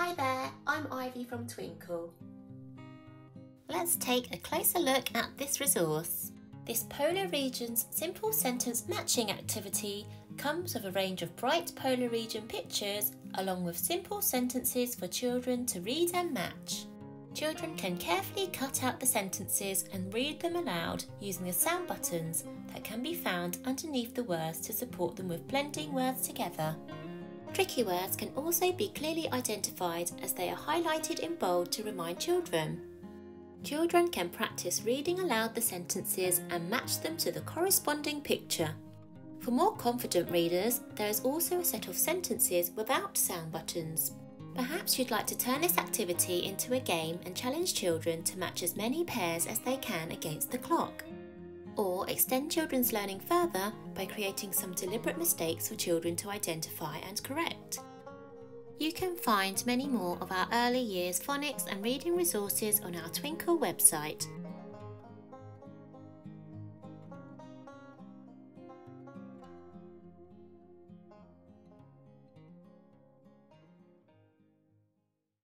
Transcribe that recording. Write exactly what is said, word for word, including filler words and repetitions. Hi there, I'm Ivy from Twinkl. Let's take a closer look at this resource. This polar region's simple sentence matching activity comes with a range of bright polar region pictures along with simple sentences for children to read and match. Children can carefully cut out the sentences and read them aloud using the sound buttons that can be found underneath the words to support them with blending words together. Tricky words can also be clearly identified as they are highlighted in bold to remind children. Children can practice reading aloud the sentences and match them to the corresponding picture. For more confident readers, there is also a set of sentences without sound buttons. Perhaps you'd like to turn this activity into a game and challenge children to match as many pairs as they can against the clock. Or extend children's learning further by creating some deliberate mistakes for children to identify and correct. You can find many more of our early years phonics and reading resources on our Twinkl website.